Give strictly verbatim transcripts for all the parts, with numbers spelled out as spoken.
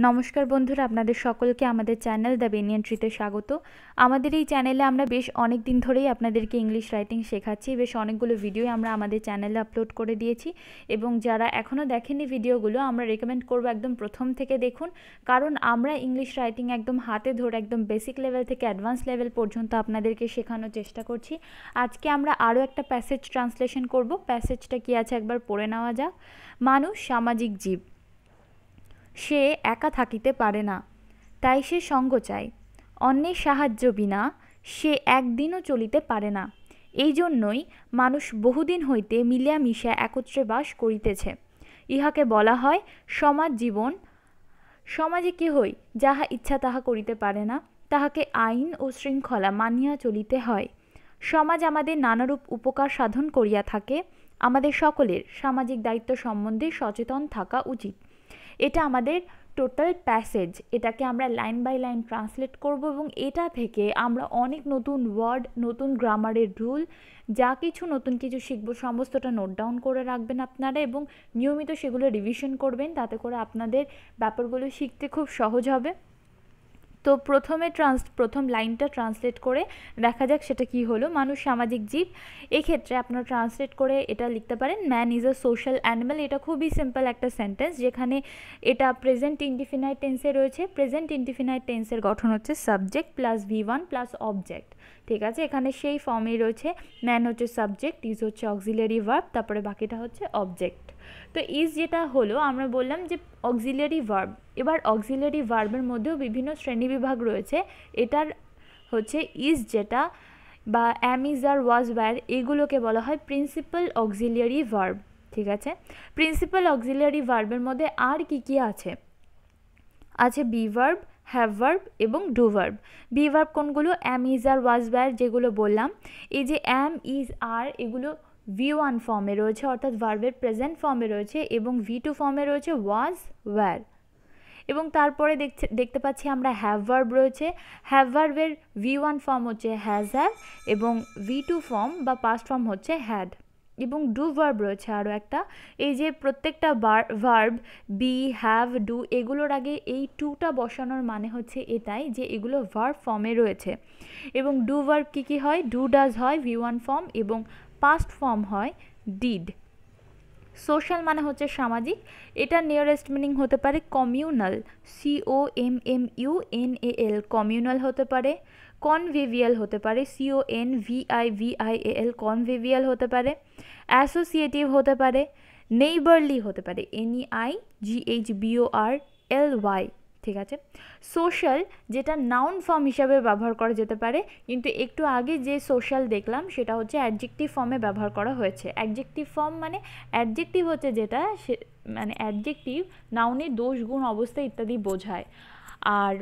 नमस्कार बंधुरा आपनादेर सकलके आमादेर चैनल द बेनियन ट्रीते स्वागत। आमादेर एई चैनेले आमरा बेश अनेक दिन धरेई आपनादेरके इंग्लिश राइटिंग शेखाच्छि। बेश अनेकगुलो भिडियो आमरा आमादेर चैनेले आपलोड करे दिएछि एबं जारा एखोनो देखेननि भिडियोगुलो आमरा रेकमेंड करब एकदम प्रथम थेके देखुन, कारण आमरा इंग्लिश राइटिंग एकदम हाते धरे एकदम बेसिक लेवल थेके एडवांस लेवल पर्यन्त आपनादेरके शेखानोर चेष्टा करछि। आजके आमरा आरो एकटा पैसेज ट्रांसलेशन करब। पैसेजटा कि आछे एकबार पढ़े नेওয়া যাক। मानुष सामाजिक जीव, से एका थाकिते पारे ना, ताई से संग चाय, अन्येर साहाज्य बिना से एकदिनও चलिते पारे ना। एई जन्যই मानुष बहुदिन हईते मिलिया मिशा एकत्रे बास करितेছে। इहाके बला हय समाज जीवन। समाजे कि हই যাহা इच्छा ताहा करिते पारे ना, ताहाके आईन ओ शृंखला मानिया चलिते हय। समाज आमादेर नानारूप उपकार साधन करिया थाके। आमादेर सकलेर सामाजिक दायित्व सम्बन्धे सचेतन थाका उचित। এটা আমাদের টোটাল প্যাসেজ। এটাকে আমরা লাইন বাই লাইন ট্রান্সলেট করব এবং এটা থেকে আমরা অনেক নতুন ওয়ার্ড, নতুন গ্রামারের রুল, যা কিছু নতুন কিছু শিখব সমস্তটা নোট ডাউন করে রাখবেন আপনারা এবং নিয়মিত সেগুলো রিভিশন করবেন। তাতে করে আপনাদের ব্যাপারগুলো শিখতে খুব সহজ হবে। তো প্রথমে ট্রান্স প্রথম লাইনটা ট্রান্সলেট করে দেখা যাক সেটা কি হলো। মানুষ সামাজিক জীব। এই ক্ষেত্রে আপনারা ট্রান্সলেট করে এটা লিখতে পারেন man is a social animal. এটা খুবই সিম্পল একটা সেন্টেন্স, যেখানে এটা প্রেজেন্ট ইনডিফিনাইট টেন্সে রয়েছে। প্রেজেন্ট ইনডিফিনাইট টেন্সের গঠন হচ্ছে subject plus V one plus object. ঠিক আছে, এখানে সেই ফর্মেই রয়েছে। ম্যান হচ্ছে সাবজেক্ট, ইজ হচ্ছে অক্সিলারি ভার্ব, তারপরে বাকিটা হচ্ছে অবজেক্ট। তো ইজ যেটা হলো আমরা বললাম যে অক্সিলারি ভার্ব। এবার অক্সিলারি ভার্বের মধ্যেও বিভিন্ন শ্রেণী বিভাগ রয়েছে। এটার হচ্ছে ইজ যেটা বা am is R was wire, এগুলোকে বলা হয় প্রিন্সিপাল অক্সিলারি ভার্ব। ঠিক আছে, প্রিন্সিপাল অক্সিলারি ভার্বের মধ্যে আর কি কি আছে? আছে বি ভার্ব, হ্যাভ ভার্ব এবং ডু ভার্ব। বি ভার্ব কোনগুলো? Am is R was wire যেগুলো বললাম। এই যে অ্যাম ইজ আর এগুলো ভি ওয়ান ফর্মে রয়েছে, অর্থাৎ ভার্বের প্রেজেন্ট ফর্মে রয়েছে, এবং ভি টু ফর্মে রয়েছে ওয়াজ ওয়্যার। এবং তারপরে দেখতে দেখতে পাচ্ছি আমরা হ্যাভ ভার্ব রয়েছে। হ্যাভ ভার্বের ভি ওয়ান ফর্ম হচ্ছে হ্যাজ হ্যাভ এবং ভি টু ফর্ম বা পাস্ট ফর্ম হচ্ছে হ্যাড। এবং ডু ভার্ব রয়েছে আরও একটা। এই যে প্রত্যেকটা ভার্ব বি, হ্যাভ, ডু এগুলোর আগে এই টুটা বসানোর মানে হচ্ছে এটাই যে এগুলো ভার্ব ফর্মে রয়েছে। এবং ডু ভার্ব কী কী হয়? ডু ডাজ হয় ভি ওয়ান ফর্ম এবং পাস্ট ফর্ম হয় ডিড। সোশ্যাল মানে হচ্ছে সামাজিক। এটা নিয়ারেস্ট মিনিং হতে পারে communal, C O M M U N A L, communal হতে পারে। কনভিভিয়াল হতে পারে, C O N V I V I A L, convivial হতে পারে। অ্যাসোসিয়েটিভ হতে পারে। নেইবারলি হতে পারে, N E I G H B O R L Y. ঠিক আছে, সোশ্যাল যেটা নাউন ফর্ম হিসাবে ব্যবহার করা যেতে পারে, কিন্তু একটু আগে যে সোশ্যাল দেখলাম সেটা হচ্ছে অ্যাডজেক্টিভ ফর্মে ব্যবহার করা হয়েছে। অ্যাডজেক্টিভ ফর্ম মানে অ্যাডজেক্টিভ হচ্ছে যেটা সে মানে অ্যাডজেক্টিভ নাউনের দোষ, গুণ, অবস্থা ইত্যাদি বোঝায়। আর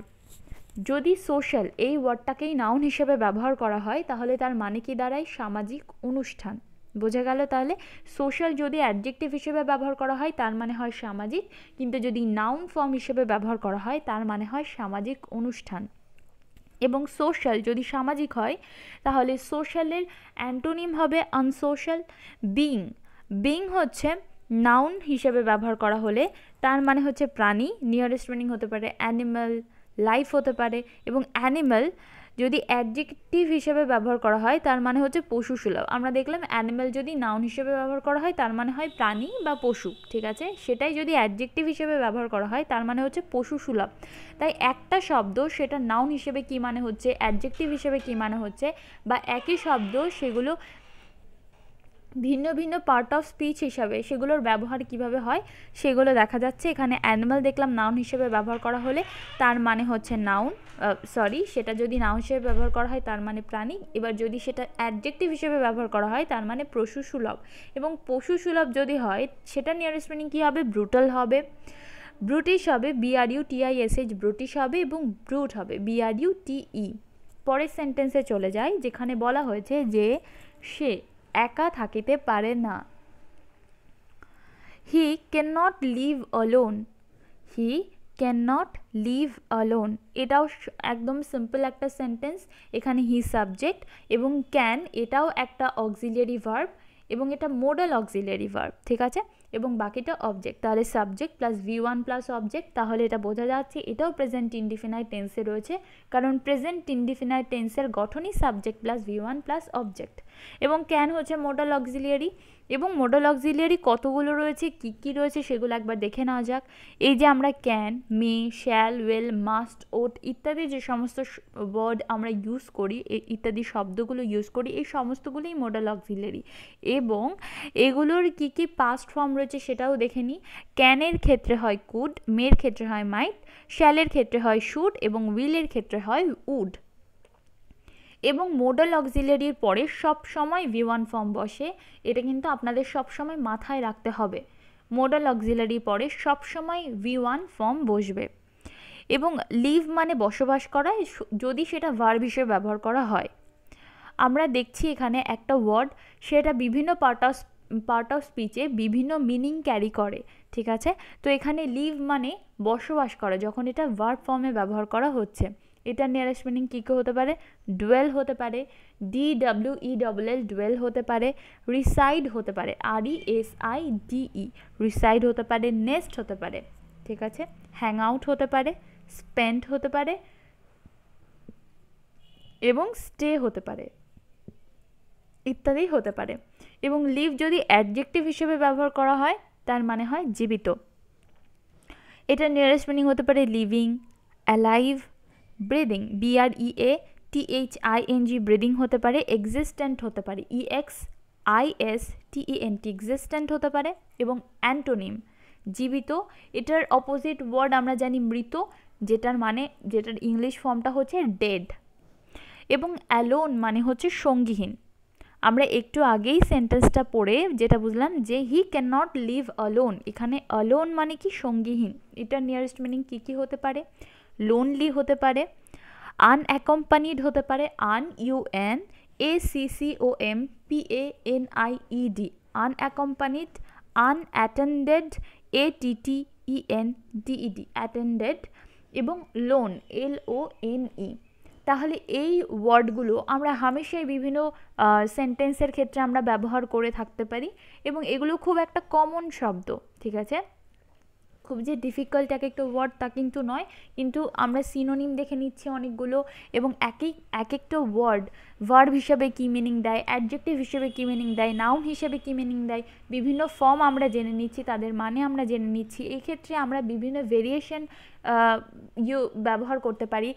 যদি সোশ্যাল এই ওয়ার্ডটাকেই নাউন হিসেবে ব্যবহার করা হয় তাহলে তার মানে কি দাঁড়ায়? সামাজিক অনুষ্ঠান। বোঝা গেল? তাহলে সোশ্যাল যদি অ্যাডজেক্টিভ হিসেবে ব্যবহার করা হয় তার মানে হয় সামাজিক, কিন্তু যদি নাউন ফর্ম হিসেবে ব্যবহার করা হয় তার মানে হয় সামাজিক অনুষ্ঠান। এবং সোশ্যাল যদি সামাজিক হয় তাহলে সোশ্যালের অ্যান্টোনিম হবে আনসোশ্যাল। বিং, বিং হচ্ছে নাউন হিসেবে ব্যবহার করা হলে তার মানে হচ্ছে প্রাণী। নিয়ারেস্ট মিনিং হতে পারে অ্যানিম্যাল, লাইফ হতে পারে। এবং অ্যানিম্যাল যদি অ্যাডজেক্টিভ হিসেবে ব্যবহার করা হয় তার মানে হচ্ছে পশু সুলভ। আমরা দেখলাম অ্যানিম্যাল যদি নাউন হিসেবে ব্যবহার করা হয় তার মানে হয় প্রাণী বা পশু। ঠিক আছে, সেটাই যদি অ্যাডজেক্টিভ হিসেবে ব্যবহার করা হয় তার মানে হচ্ছে পশু সুলভ। তাই একটা শব্দ সেটা নাউন হিসেবে কী মানে হচ্ছে, অ্যাডজেক্টিভ হিসেবে কী মানে হচ্ছে, বা একই শব্দ সেগুলো ভিন্ন ভিন্ন পার্ট অফ স্পিচ হিসাবে সেগুলোর ব্যবহার কিভাবে হয় সেগুলো দেখা যাচ্ছে। এখানে অ্যানিম্যাল দেখলাম নাউন হিসেবে ব্যবহার করা হলে তার মানে হচ্ছে নাউন, সরি সেটা যদি নাউন হিসেবে ব্যবহার করা হয় তার মানে প্রাণী। এবার যদি সেটা অ্যাডজেক্টিভ হিসেবে ব্যবহার করা হয় তার মানে পশু সুলভ। এবং পশু সুলভ যদি হয় সেটা নিয়ারেস্ট মিনিং কী হবে? ব্রুটাল হবে, ব্রুটিশ হবে, বিআরইউ টিআইএসএইচ ব্রুটিশ হবে এবং ব্রুট হবে বিআরইউ টিই। পরের সেন্টেন্সে চলে যায় যেখানে বলা হয়েছে যে সে একা থাকিতে পারে না। He can not live alone, he can not live alone. এটাও একদম সিম্পল একটা সেন্টেন্স। এখানে হি সাবজেক্ট এবং ক্যান এটাও একটা অক্সিলিয়ারি ভার্ব এবং এটা মোডাল অক্সিলিয়ারি ভার্ব। ঠিক আছে, एबं बाकिटा ऑब्जेक्ट ताहले subject plus V one plus object ताहले एटा बोझा जाच्छे एटाओ प्रेजेंट इंडिफिनाइट टेंसे रयेछे कारण प्रेजेंट इंडिफिनाइट टेंसेर गठनई subject plus V one plus object एबं कैन होच्छे मोडाल ऑक्सिलियारि एबं मोडाल ऑक्सिलियारि कतगुलो रयेछे कि कि रयेछे सेगुलो एकबार देखे नेওয়া যাক। এই যে আমরা can may shall will must ought ইত্যাদি যে সমস্ত ওয়ার্ড আমরা ইউজ করি ইত্যাদি শব্দগুলো ইউজ করি এই সমস্তগুলোই মোডাল অক্সিলিয়ারি এবং এগুলোর কি কি পাস্ট ফর্ম রয়েছে সেটাও দেখে নিই। ক্যানের ক্ষেত্রে হয় কুড, মের ক্ষেত্রে হয় মাইট, শ্যালের ক্ষেত্রে হয় শুড এবং উইলের ক্ষেত্রে হয় উড। এবং মোডাল অক্সিলিয়ারির পরে সব সময় ভি ওয়ান ফর্ম বসে, এটা কিন্তু আপনাদের সব সময় মাথায় রাখতে হবে। मोडल अक्सिलियारी पड़े सब समय वी वन फर्म बसबे एबं लिव माने बसबास करा यदि सेटा भार्ब हिसेबे व्यवहार करा हय। आमरा देखछि एखाने एकटा वार्ड सेटा विभिन्न पार्ट अफ पार्ट अफ स्पीचे विभिन्न मिनिंग क्यारि करे, ठीक आछे। तो एखाने लिव माने बसबास करा जखन एटा भार्ब फर्मे व्यवहार करा हच्छे एटार नियारेस्ट मिनिंग कि कि होते पारे डुएल होते पारे D W E double L dwell होते पारे, रिसाइड होते पारे आर इ एस आई डि इ रिसाइड होते पारे, नेस्ट होते पारे, ठीक आछे, हैंग आउट होते पारे, स्पेंड होते पारे एबं स्टे होते पारे इत्यादि होते पारे। एबं लिव जदि एडजेक्टिव हिसेबे व्यवहार करा हय तार माने हय जीवित। एटार नियारेस्ट मिनिंग होते पारे living, alive, breathing B R E A T H I N G breathing होते पारे, एक्सिस्टेंट होते पारे E X I S T E N T existent होते पारे एबं एंटोनिम जीवित। एटार अपोजिट वर्ड आमरा जानी मृत जेटार माने जेटार इंग्लिश फर्मटा होच्छे डेड एबं अलोन माने होच्छे संगीहीन। आमरा एकटू आगेई सेंटेंसटा पड़े जेटा बुझलाम जे he can not live alone एखाने अलोन माने कि संगीहीन। एटार नियारेस्ट मिनिंग कि कि होते पारे लोनली होते पारे, अनअकम्पानिड होते पारे आन U N A C C O M P A N I E D unaccompanied, unattended A T T E N D E D attended एवं lone L O N E. ताहले एई वार्डगुलो आमरा हमेशाई विभिन्न सेंटेंसर क्षेत्रे आमरा व्यवहार करे थाकते पारी एवं एगुलो खूब एकटा कमन शब्द, ठीक आछे। खूब जे डिफिकल्ट एक एक वार्ड ता किन्तु नय, किन्तु आमरा सिनोनिम देखे निच्छी अनेकगुलो एबं एक एक वार्ड भार्ब हिसेबे कि मिनिंग देय, एडजेक्टिव हिसेबे कि मिनिंग देय, नाउन हिसेबे कि मिनिंग देय, विभिन्न फर्म आमरा जेने निच्छी तादेर माने आमरा जेने निच्छी। एई क्षेत्रे आमरा विभिन्न वेरिएशन व्यवहार करते पारी,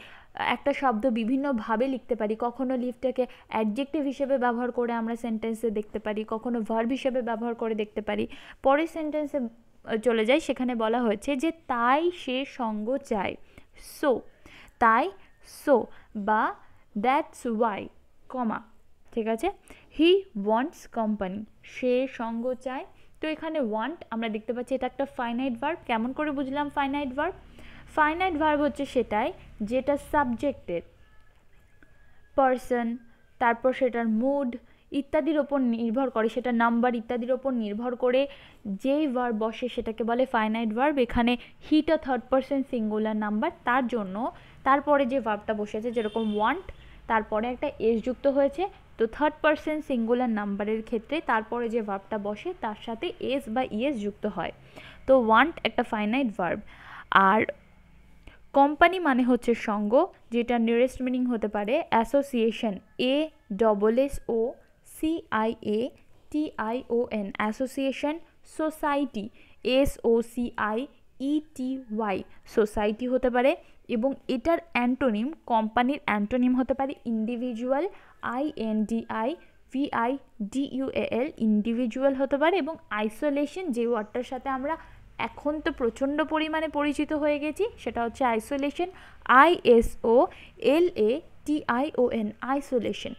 एक शब्द विभिन्न भावे लिखते पारी, कखनो लिफटाके एडजेक्टिव हिसेबे व्यवहार करे आमरा सेंटेंसे देखते पारी, कखनो भार्ब हिसेबे व्यवहार करे देखते पारी। परेर सेंटेंसे चले जाए सेखाने बोला होच्छे जे ताई से संग चाय सो ताई सो बा दैट्स वाई कमा, ठीक आछे, हि वांट्स कम्पानी से संग चाय। तो एखाने वांट आमरा देखते पाच्छी एटा एकटा फाइनाइट भार्ब। केमन करे बुझलाम फाइनाइट भार्ब? फाइनाइट भार्ब होच्छे सेटाई जेटा साबजेक्टेर पार्सन तारपर सेटार मुड इत्यादिर ओपर निर्भर करे, सेटा नम्बर इत्यादिर ओपर निर्भर करे जेई भार्ब बसे सेटाके बोले फाइनाइट भार्ब। एखाने हिटा थार्ड पार्सन सिंगुलर नम्बर तार जोन्नो तारपरे जे भार्बटा बसेছে जेरকম वांट तारपरे एकटा एस जुक्त होयेছে, तो थार्ड पार्सन सिंगुलर नम्बरेर क्षेत्रे तारपरे जे भार्बटा बसे तार साथे एस बा इएस जुक्त हय। तो वांट एकटा फाइनाइट भार्ब। आर कम्पानी माने होच्छे संग, जेटा नियरेस्ट मिनिंग होते पारे association A double S O C I A T I O N association, society S O C I E T Y society होते पारे एबं एटार एंटोनिम कम्पानीर एंटोनिम होते पारे individual I N D I V I D U A L individual होते पारे एबं आइसोलेशन जे वार्डटार साथे आमरा एखन तो प्रचंड परिमाणे परिचित हये गेछि सेटा होच्छे isolation I S O L A T I O N isolation.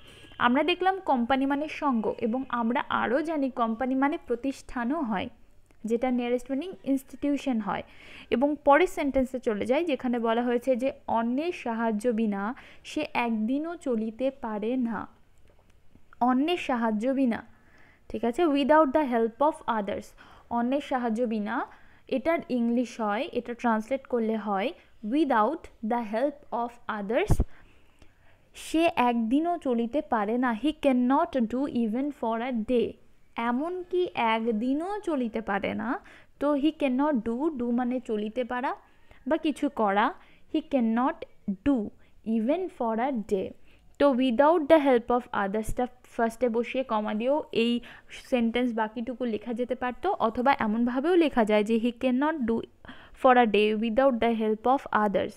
आमरा देखलाम कम्पानी माने संग एबं आमरा आरो जानी कम्पानी माने प्रतिष्ठानो हय जेटा नियरेस्ट मिनिंग इन्स्टिट्यूशन हय। एबं परेर सेंटेंसे चले जाय जेखाने बला हयेछे जे अन्येर साहाज्य बिना से एकदिनও चलिते पारे ना, अन्येर साहाज्य बिना, ठीक आछे, without the help of others अन्येर साहाज्य बिना। एटार इंग्लिश हय, एटा ट्रांसलेट करले हय without the help of others से एक दिनों चलिते पारे ना, he can not do even for a day এমন কি একদিনও চলিতে পারে না। তো he can not do, do মানে চলিতে পারা বা কিছু করা। He can not do even for a day. तो without the help of other staff फार्स्टे बसिए कमा दिओ एई सेंटेंस बाकीटुकु लेखा जेते पारतो, अथवा एमन भावेओ लेखा जाय जे he can not do for a day without the help of others.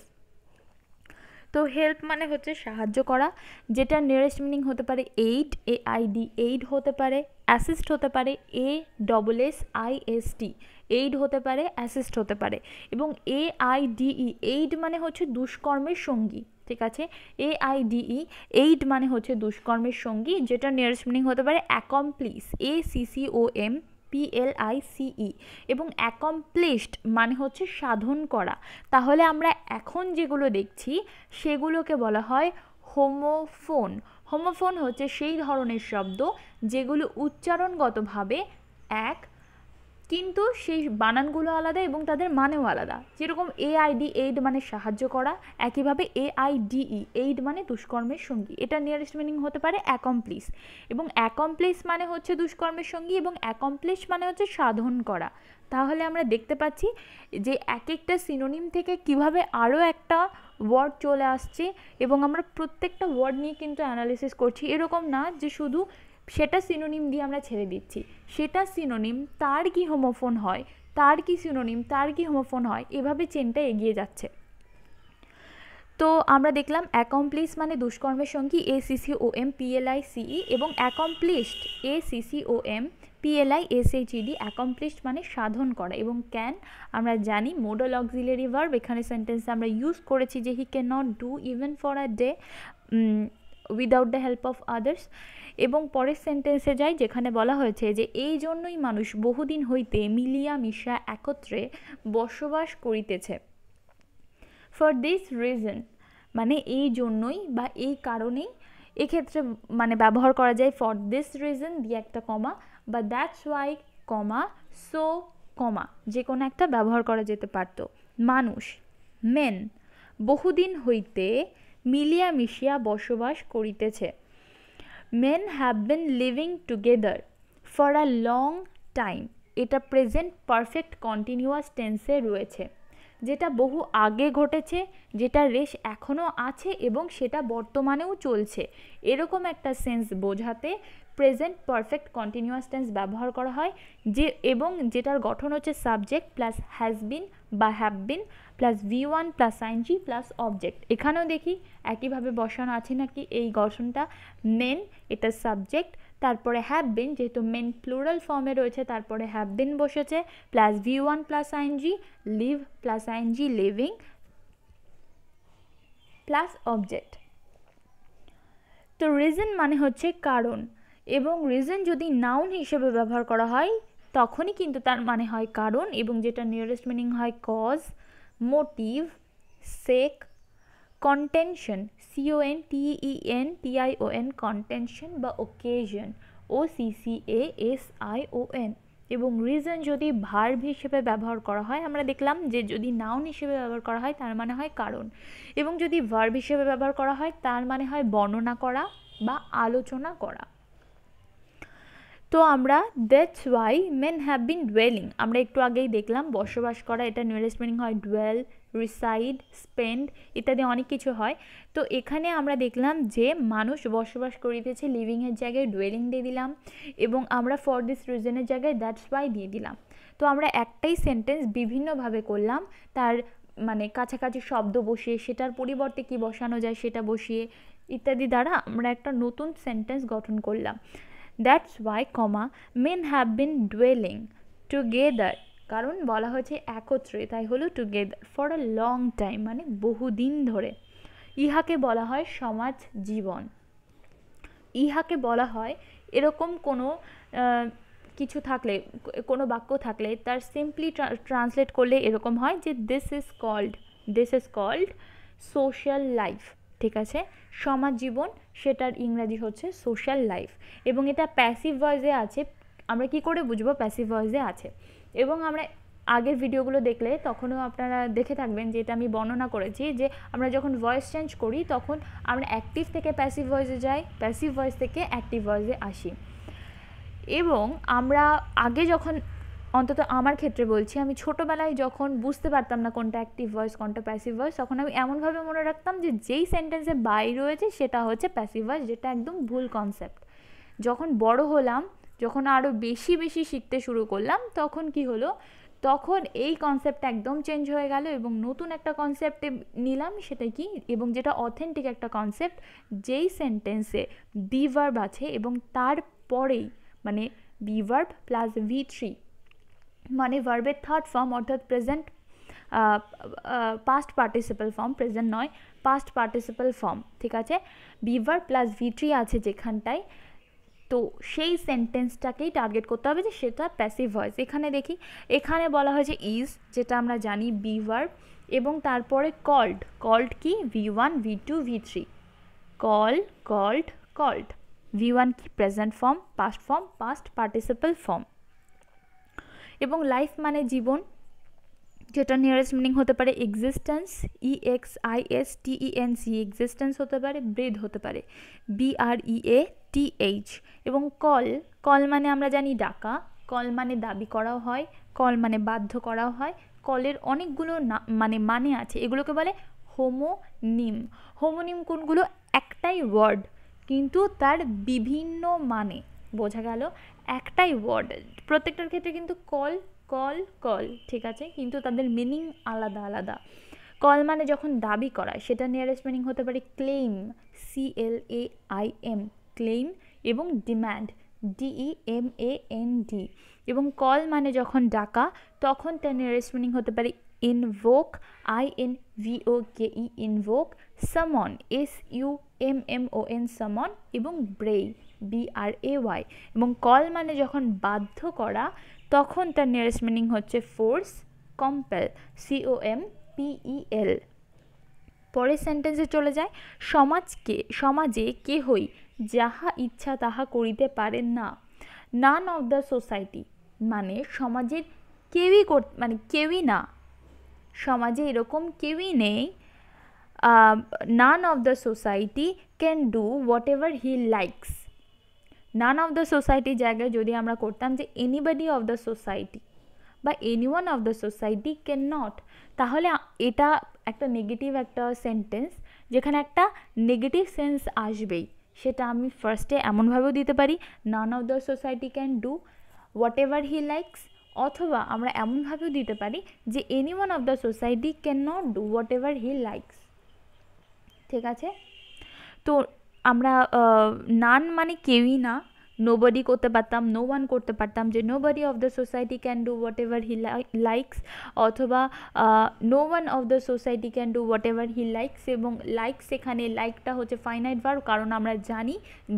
तो हेल्प माने होच्छे साहाज्य करा, जेटा नियरेस्ट मिनिंग होते पारे aid, A I D aid होते पारे, असिस्ट होते पारे A double S I S T, aid होते पारे असिस्ट होते पारे, एबं ए आई डी ई एड माने होच्छे दुष्कर्मेर संगी। ठीक है, ए आई डी ई एड माने होच्छे दुष्कर्मेर संगी, जेटा नियरेस्ट मिनिंग होते पारे accomplice, A C C O M P L I C E, एबं अकम्प्लिशड माने होच्छे साधन करा। ताहले आमरा एखन जेगुलो देखछि सेगुलोके बला हय होमोफोन। होमोफोन होच्छे सेई धरनेर शब्द जेगुलो उच्चारणगतभावे एक, किन्तु सेई बानानगुलो आलादा एबं तादेर मानेओ आलादा। जेरकम ए आई डी एड माने साहाज्य करा, एकी भावे ए आई डी ई एड माने दुष्कर्मेर संगी, एटा नियरेस्ट मिनिंग होते पारे अकम्प्लिस, एबं अकम्प्लिस माने होच्छे दुष्कर्मेर संगी एबं अकम्प्लिश माने होच्छे साधन करा। ताहले आमरा देखते पाচ্ছি जे एक एकटा सिनोनिम थेके किभावे आरो एकटा ওয়ার্ড চলে আসছে, এবং আমরা প্রত্যেকটা ওয়ার্ড নিয়ে কিন্তু অ্যানালাইসিস করছি। এরকম না যে শুধু সেটা সিনোনিম দিয়ে আমরা ছেড়ে দিচ্ছি। সেটা সিনোনিম, তার কি হোমোফোন হয়, তার কি সিনোনিম, তার কি হোমোফোন হয়, এভাবে চেনটা এগিয়ে যাচ্ছে। তো আমরা দেখলাম অ্যাকমপ্লিস মানে দুষ্কর্মের সঙ্গী, A C C O M P L I C E, এবং accomplished A C C O M P L I S H E D, accomplished মানে সাধন করা। এবং ক্যান আমরা জানি মোডাল অক্সিলারি ভার্ব, এখানে সেন্টেন্সে আমরা ইউজ করেছি যে he can not do even for a day without the help of others. এবং পরের সেন্টেন্সে যাই, যেখানে বলা হয়েছে যে এই জন্যই মানুষ বহুদিন হইতে মিলিয়া মিশা একত্রে বসবাস করিতেছে। ফর দিস রিজন মানে এই জন্যই বা এই কারণেই, এক্ষেত্রে মানে ব্যবহার করা যায় ফর দিস রিজন দিয়ে একটা কমা, বা that's why comma, so comma, যে কোনো একটা ব্যবহার করা যেতে পারত। মানুষ মেন বহুদিন হইতে মিলিয়া মিশিয়া বসবাস করিতেছে। Men have been living together for a long time, এটা প্রেজেন্ট পারফেক্ট কন্টিনিউয়াস টেন্সে রয়েছে, যেটা বহু আগে ঘটেছে, যেটা রেশ এখনও আছে এবং সেটা বর্তমানেও চলছে, এরকম একটা সেন্স বোঝাতে প্রেজেন্ট পারফেক্ট কন্টিনিউয়াস টেন্স ব্যবহার করা হয়, যে এবং যেটার গঠন হচ্ছে সাবজেক্ট প্লাস হ্যাজ বিন বা have been plus V one plus I N G plus object. এখানেও দেখি একইভাবে বসানো আছে নাকি এই গঠনটা। মেন এটা সাবজেক্ট, তারপরে হ্যাভ বিন, যেহেতু মেন প্লুরাল ফর্মে রয়েছে তারপরে হ্যাভ বিন বসেছে, plus V one plus I N G live plus I N G living plus object. তো রিজন মানে হচ্ছে কারণ, এবং রিজন যদি নাউন হিসেবে ব্যবহার করা হয় তখনই কিন্তু তার মানে হয় কারণ, এবং যেটা নিয়ারেস্ট মিনিং হয় cause, motive, sake, contention, C O N T E N T I O N contention, বা occasion, O C C A S I O N. এবং রিজন যদি ভার্ব হিসেবে ব্যবহার করা হয়, আমরা দেখলাম যে যদি নাউন হিসেবে ব্যবহার করা হয় তার মানে হয় কারণ, এবং যদি ভার্ব হিসেবে ব্যবহার করা হয় তার মানে হয় বর্ণনা করা বা আলোচনা করা। তো আমরা that's why men have been dwelling, আমরা একটু আগেই দেখলাম বসবাস করা, এটা নিয়ারেস্ট মিনিং হয় ডুয়েল, রিসাইড, স্পেন্ড ইত্যাদি অনেক কিছু হয়। তো এখানে আমরা দেখলাম যে মানুষ বসবাস করিতেছে, লিভিংয়ের জায়গায় ডুয়েলিং দিয়ে দিলাম, এবং আমরা ফর দিস রিজনের জায়গায় দ্যাটস ওয়াই দিয়ে দিলাম। তো আমরা একটাই সেন্টেন্স বিভিন্নভাবে করলাম, তার মানে কাছাকাছি শব্দ বসিয়ে, সেটার পরিবর্তে কী বসানো যায় সেটা বসিয়ে ইত্যাদি দ্বারা আমরা একটা নতুন সেন্টেন্স গঠন করলাম। That's why, comma, men have been dwelling together, কারণ বলা হয়েছে একত্রে, তাই হলো together, for a long time মানে বহুদিন ধরে। ইহাকে বলা হয় সমাজ জীবন, ইহাকে বলা হয় এরকম কোনো কিছু থাকলে, কোনো বাক্য থাকলে তার সিম্পলি ট্রান্সলেট করলে এরকম হয় যে this is called, this is called social life। ঠিক আছে, সমাজ জীবন, সেটার ইংরাজি হচ্ছে সোশ্যাল লাইফ, এবং এটা প্যাসিভ ভয়েসে আছে। আমরা কি করে বুঝবো প্যাসিভ ভয়েসে আছে? এবং আমরা আগের ভিডিওগুলো দেখলে তখনও আপনারা দেখে থাকবেন যেটা আমি বর্ণনা করেছি, যে আমরা যখন ভয়েস চেঞ্জ করি তখন আমরা অ্যাক্টিভ থেকে প্যাসিভ ভয়েসে যাই, প্যাসিভ ভয়েস থেকে অ্যাক্টিভ ভয়েসে আসি। एवं आम्रा आगे जखन अंतत आमार क्षेत्रे बोलছি আমি ছোটবেলায় যখন বুঝতে পারতাম না কোনটা অ্যাকটিভ ভয়েস কোনটা প্যাসিভ ভয়েস তখন আমি এমন ভাবে মনে রাখতাম যে যেই সেন্টেন্সে বাই রয়েছে সেটা হচ্ছে প্যাসিভ ভয়েস, যেটা একদম ভুল কনসেপ্ট। যখন বড় হলাম যখন আরো বেশি বেশি শিখতে শুরু করলাম তখন কি হলো, তখন এই কনসেপ্ট একদম চেঞ্জ হয়ে গেল এবং নতুন একটা কনসেপ্টে নিলাম সেটা কি, এবং যেটা অথেন্টিক একটা কনসেপ্ট যেই সেন্টেন্সে ডি ভার্ব আছে এবং তারপরেই মানে D verb plus V three माने वर्बेर थार्ड फर्म अर्थात present past participle form, present नय पास्ट पार्टिसिपल फर्म, ठीक आछे। Be verb plus V three आछे जेखानटाय तो सेई सेंटेंसटाकेई टार्गेट करते होबे जे सेटा पैसिव भয়েস। एखाने देखी एखाने बला हयेछे इज जेटा आमरा जानी बी वर्ब एबं तारपरे कल्ड, कल्ड कि V one V two V three, call called called, V one कि present form past form past participle form. एबं लाइफ माने जीवन जेटा नियरेस्ट मिनिंग होते पारे existence, E X I S T E N C existence होते पारे, breath होते पारे B R E A T H. एबं कल, कल माने आमरा जानी डाका, कल माने दाबी करा हय, कल माने बाध्य करा हय। कलेर अनेकगुलो माने माने आछे, एगुलोके बोले होमोनिम। होमोनिम कोनगुलो एकटाई वर्ड किन्तु तार विभिन्न माने, बोझा गेल एकटाई वर्ड प्रत्येकटार क्षेत्रे किन्तु कल कल कल, ठीक आछे, किन्तु तादेर मिनिंग आलादा आलादा। कल माने जखन दाबी करा सेटा नियरेस्ट मिनिंग होते पारे claim, C L A I M claim, एबं demand D E M A N D. एबं कल माने जखन डाका तखन तार नियरेस्ट मिनिंग होते पारे invoke, I N V O K E invoke, summon S U M M O N summon, एबं bray B R A Y. एबं कल माने जखन बाध्य करा तखन तार नियरेस्ट मिनिंग होच्छे force, compel C O M P E L. परेर सेंटेंसे चले जाय समाज के, समाजे केहई जाहा इच्छा ताहा करिते पारे ना, नान अफ द सोसाइटी माने समाजेर केउई माने केउई ना, समाजे एरकम केउई नेই। None of the society can do whatever he likes, none of the society जगह जोदि आमरा करताम जे एनीबडी अफ द सोसाइटी बा anyone of the society can not, ताहले एटा एकटा नेगेटिव एकटा सेंटेंस जेखाने एकटा नेगेटिव सेंस आसबेई। सेटा आमी फार्स्टे एमन भाबेओ दिते पारी none of the society can do whatever he likes, अथवा आमरा एमन भाबेओ दिते पारी जे anyone of the society can not do whatever he likes, ठीक आछे। तो আমরা নান মানে কেউই না, নোবডি করতে পারতাম নো ওয়ান করতে পারতাম যে nobody of the society can do whatever he likes, অথবা no one of the society can do whatever he likes. এবং লাইকস এখানে লাইকটা হচ্ছে ফাইনাইট ভার্ব, কারণ আমরা জানি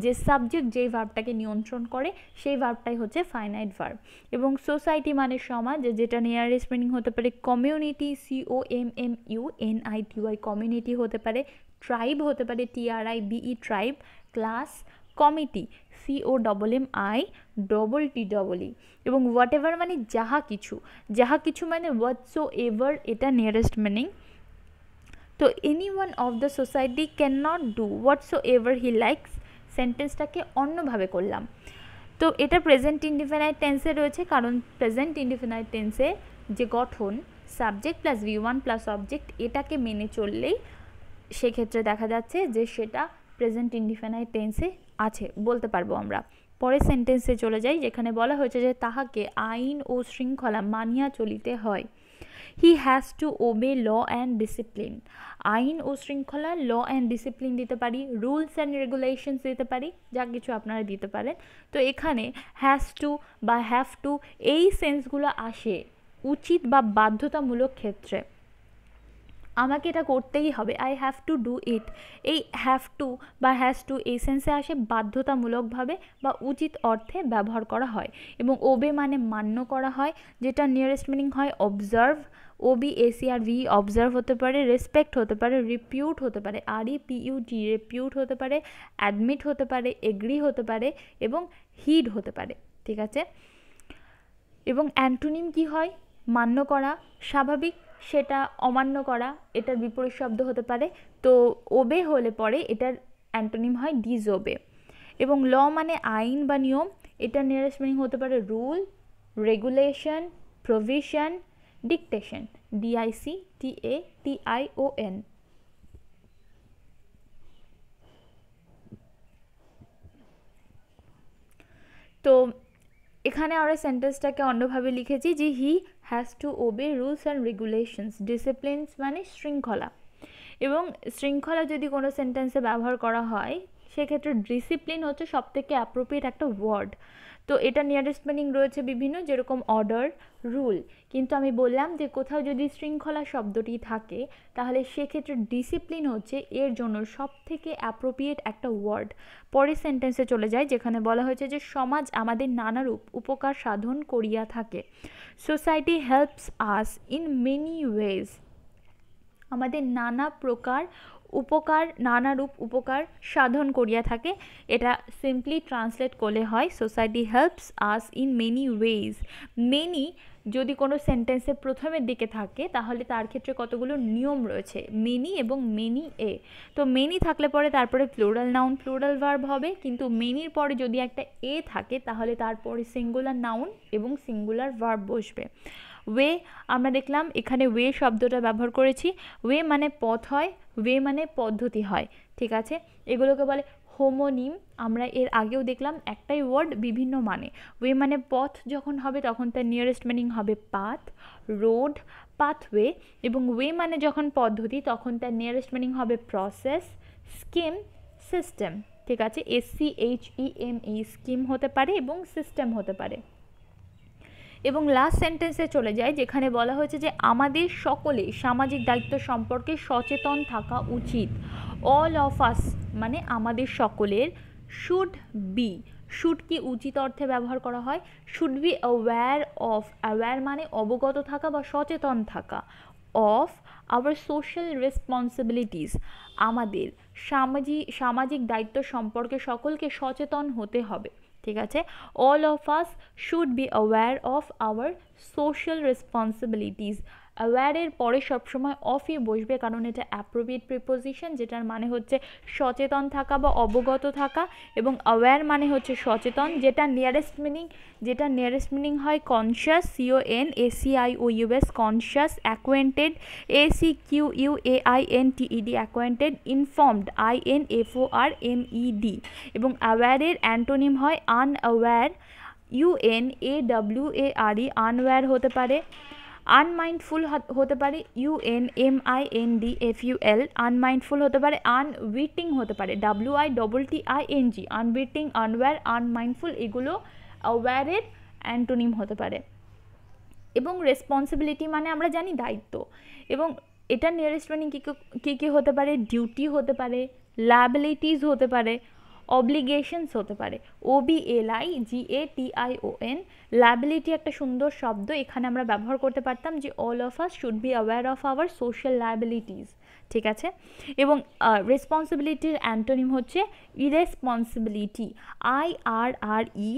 যে সাবজেক্ট যেই ভার্বটাকে নিয়ন্ত্রণ করে সেই ভার্বটাই হচ্ছে ফাইনাইট ভার্ব। এবং সোসাইটি মানে সমাজ, যেটা নিয়ারেস্ট মিনিং হতে পারে community, C O M M U N I T Y community হতে পারে, ट्राइब होते पारे T R I B E tribe, class committee C O double M I double T double E. एवं whatever माने जाहा किछु, जाहा किछु माने व्हाटसो एवर, एटा नियरेस्ट मिनिंग। तो anyone of the society can not do whatsoever he likes सेंटेंसटाके अन्यभावे करलाम। तो एटा प्रेजेंट इंडिफिनाइट टेंसे रयेछे, कारण प्रेजेंट इंडिफिनाइट टेंसे जे गठन subject plus V one plus object एटाके मेने चललेई से क्षेत्र में देखा जाता प्रेजेंट इंडिफिनाइट टेंसे आछे बोलते पारबो। आमरा परेर सेंटेंसे चले जाई जेखाने बला होयेछे जे ताहाके आईन ओ श्रृंखला मानिया चलिते हय, हि हैज टू ओबे ल एंड डिसिप्लिन। आईन ओ श्रृंखला ल एंड डिसिप्लिन दिते पारी, रूल्स एंड रेगुलेशन्स दिते पारी, जा किछु आपनारा दिते पारेन। तो एखाने हैज टू बा हैव टू एई सेंसगुलो आसे उचित बा बाध्यतामूलक क्षेत्रे, আমাকে এটা করতেই হবে, I have to do it. এই হ্যাভ টু বা হ্যাজ টু এই সেন্সে আসে বাধ্যতামূলকভাবে বা উচিত অর্থে ব্যবহার করা হয়। এবং ওবে মানে মান্য করা হয়, যেটা নিয়ারেস্ট মিনিং হয় observe, O B A C R V observe হতে পারে, রেসপেক্ট হতে পারে, রিপিউট হতে পারে আর ই পি ইউ টি রিপিউট হতে পারে, অ্যাডমিট হতে পারে, এগ্রি হতে পারে এবং হিড হতে পারে, ঠিক আছে। এবং অ্যান্টোনিম কি হয়, মান্য করা, স্বাভাবিক সেটা অমান্য করা, এটার বিপরীত শব্দ হতে পারে। তো ওবে হলে পরে এটার অ্যান্টোনিম হয় ডিজওবে। এবং ল মানে আইন বা নিয়ম, এটার নিয়ারেস্ট মিনিং হতে পারে rule, regulation, provision, dictation. D I C T A T I O N. তো এখানে আমরা সেন্টেন্সটাকে অন্যভাবে লিখেছি যে he has to obey rules and regulations. Disciplines মানে শৃঙ্খলা, এবং শৃঙ্খলা যদি কোনো সেন্টেন্সে ব্যবহার করা হয় সেক্ষেত্রে ডিসিপ্লিন হচ্ছে সবথেকে অ্যাপ্রোপ্রিয়েট একটা ওয়ার্ড। তো এটা নিয়ারেস্ট মিনিং রয়েছে বিভিন্ন, যেরকম অর্ডার, রুল, কিন্তু আমি বললাম যে কোথাও যদি শৃঙ্খলা শব্দটি থাকে তাহলে সেক্ষেত্রে ডিসিপ্লিন হচ্ছে এর জন্য সবথেকে অ্যাপ্রোপ্রিয়েট একটা ওয়ার্ড। পরের সেন্টেন্সে চলে যায় যেখানে বলা হয়েছে যে সমাজ আমাদের নানারূপ উপকার সাধন করিয়া থাকে। Society helps us in many ways. আমাদের নানা প্রকার উপকার, নানারূপ উপকার সাধন করিয়া থাকে। এটা সিম্পলি ট্রান্সলেট করলে হয় society helps us in many ways. Many যদি কোনো সেন্টেন্সের প্রথমের দিকে থাকে তাহলে তার ক্ষেত্রে কতগুলো নিয়ম রয়েছে, মেনি এবং মেনি এ। তো মেনি থাকলে পরে তারপরে প্লুরাল নাউন, প্লুরাল ভার্ব হবে, কিন্তু মেনির পরে যদি একটা এ থাকে তাহলে তারপরে সিঙ্গুলার নাউন এবং সিঙ্গুলার ভার্ব বসবে। ওয়ে আমরা দেখলাম এখানে ওয়ে শব্দটা ব্যবহার করেছি। ওয়ে মানে পথ হয়, ওয়ে মানে পদ্ধতি হয়, ঠিক আছে। এগুলোকে বলে হোমোনিম। আমরা এর আগেও দেখলাম একটাই ওয়ার্ড বিভিন্ন মানে। ওয়ে মানে পথ, যখন হবে তখন তার নিয়ারেস্ট মিনিং হবে পাথ, রোড, পাথওয়ে, এবং ওয়ে মানে যখন পদ্ধতি তখন তার নিয়ারেস্ট মিনিং হবে প্রসেস, স্কিম, সিস্টেম, ঠিক আছে। S C H E M E, scheme হতে পারে এবং সিস্টেম হতে পারে। এবং লাস্ট সেন্টেন্সে চলে যায় যেখানে বলা হয়েছে যে আমাদের সকলে সামাজিক দায়িত্ব সম্পর্কে সচেতন থাকা উচিত। অল অফ আস মানে আমাদের সকলের, শুড বি, শুড কি উচিত অর্থে ব্যবহার করা হয়, should be aware of, aware মানে অবগত থাকা বা সচেতন থাকা, অফ আওয়ার সোশ্যাল রেসপন্সিবিলিটিস, আমাদের সামাজিক সামাজিক দায়িত্ব সম্পর্কে সকলকে সচেতন হতে হবে, ঠিক আছে। All of us should be aware of our social responsibilities. অ্যাওয়্যারের পরে সবসময় অফই বসবে, কারণ এটা অ্যাপ্রোপ্রিয়েট প্রিপোজিশন, যেটার মানে হচ্ছে সচেতন থাকা বা অবগত থাকা, এবং অ্যাওয়্যার মানে হচ্ছে সচেতন, যেটা নিয়ারেস্ট মিনিং যেটা নিয়ারেস্ট মিনিং হয় conscious, C O N A C I O U S, conscious, acquainted, A C Q U A I N T E D, acquainted, informed, I N F O R M E D, এবং অ্যাওয়্যারের antonym হয় unaware, U N A W A R E, unaware হতে পারে, unmindful হতে পারে, U N M I N D F U L, unmindful হতে পারে, আনউইটিং হতে পারে, W I double T I N G, unwitting, unaware, unmindful, এগুলো অ্যাওয়্যারের অ্যান্টোনিম হতে পারে। এবং রেসপন্সিবিলিটি মানে আমরা জানি দায়িত্ব, এবং এটা নিয়ারেস্ট মিনিং কী কী হতে পারে, ডিউটি হতে পারে, লায়াবিলিটিস হতে পারে, অব্লিগেশনস হতে পারে, O B L I G A T I O N. Liability একটা সুন্দর শব্দ, এখানে আমরা ব্যবহার করতে পারতাম যে all of us should be aware of our social liabilities, ঠিক আছে। এবং রেসপন্সিবিলিটির অ্যান্টোনিম হচ্ছে irresponsibility, I R R E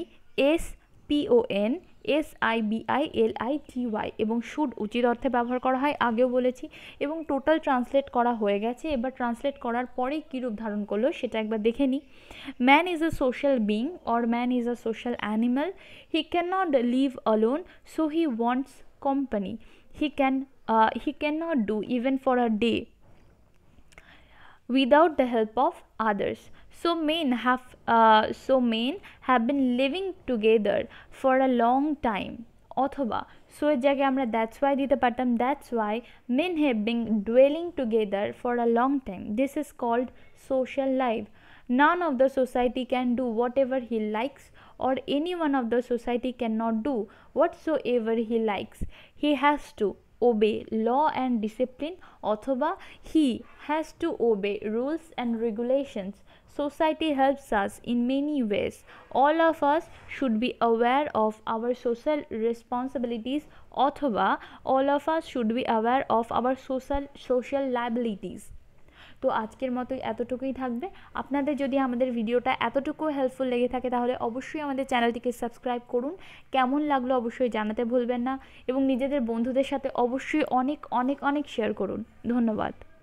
S P O N S I B I L I T Y, এবং শুড উচিত অর্থে ব্যবহার করা হয়, আগেও বলেছি। এবং টোটাল ট্রান্সলেট করা হয়ে গেছে, এবার ট্রান্সলেট করার পরে কী রূপ ধারণ করলো সেটা একবার দেখে নিই। Man is a social being or man is a social animal, he can not live alone so he wants company, he can he can not do even for a day without the help of others. So men have uh, so men have been living together for a long time. অথবা so এর জায়গায় আমরা that's why দিতে পারতাম, that's why men have been dwelling together for a long time, this is called social life. None of the society can do whatever he likes or anyone of the society cannot do whatsoever he likes. He has to obey law and discipline, অথবা he has to obey rules and regulations. Society helps us in many ways. All of us should be aware of our social responsibilities, অথবা all of us should be aware of our social social liabilities. তো আজকের মতো এতটুকুই থাকবে। আপনাদের যদি আমাদের ভিডিওটা এতটুকু হেল্পফুল লেগে থাকে তাহলে অবশ্যই আমাদের চ্যানেলটিকে সাবস্ক্রাইব করুন। কেমন লাগলো অবশ্যই জানাতে ভুলবেন না, এবং নিজেদের বন্ধুদের সাথে অবশ্যই অনেক অনেক অনেক শেয়ার করুন। ধন্যবাদ।